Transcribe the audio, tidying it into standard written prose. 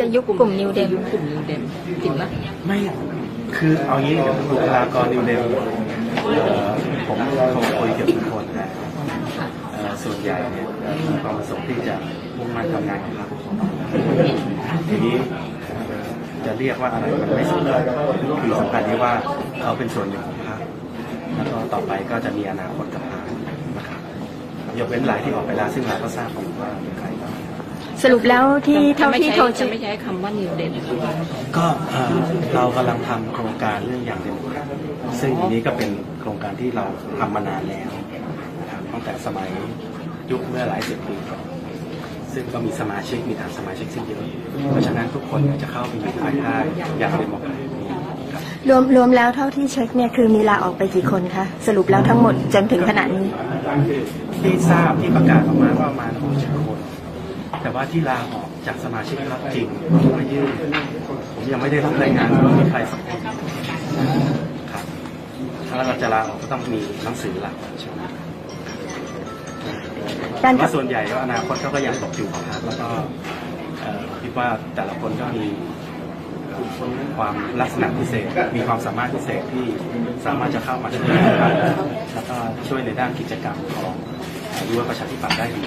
จะยุบกลุ่มนิวเดมจริงไหมไม่คือเอางี้เดี๋ยวบุคลากรนิวเดมผมคุยกับทุกคนนะส่วนใหญ่เนี่ยความประสงค์ที่จะมุ่งมั่นทำงานของเราทีนี้จะเรียกว่าอะไรมันไม่สำคัญคือสำคัญที่ว่าเขาเป็นส่วนหนึ่งของพรรคแล้วก็ต่อไปก็จะมีอนาคตกับพรรคนะครับยกเว้นรายที่ออกไปแล้วซึ่งเราก็ทราบอยู่ว่าเป็นใครบ้างสรุปแล้วที่เท่าที่โทรจะไม่ใช้คำว่านิวเดมก็เรากำลังทำโครงการเรื่องอย่างเดียวกันซึ่งทีนี้ก็เป็นโครงการที่เราทำมานานแล้วตั้งแต่สมัยยุคเมื่อหลายสิบปีซึ่งก็มีสมาชิกมีฐานสมาชิกซึ่งเยอะเพราะฉะนั้นทุกคนจะเข้าไปอยู่ภายใต้อย่างเดโมแครตรวมแล้วเท่าที่เช็คเนี่ยคือมีลาออกไปกี่คนคะสรุปแล้วทั้งหมดจนถึงขณะนี้ที่ทราบที่ประกาศออกมาว่าประมาณ60 คนแต่ว่าที่ลาออกจากสมาชิกพรรคจริงไม่ยื่นผมยังไม่ได้รับรายงานว่ามีใครสักคนครับถ้าเราจะลาออกก็ต้องมีหนังสือลาออกใช่ไหมว่าส่วนใหญ่ก็อนาคตเขาก็ยังตกอยู่ครับแล้วก็คิดว่าแต่ละคนก็มีความลักษณะพิเศษมีความสามารถพิเศษที่สามารถจะเข้ามาช่วยแล้วก็ช่วยในด้านกิจกรรมของรั้วประชาธิปัตย์ได้ดี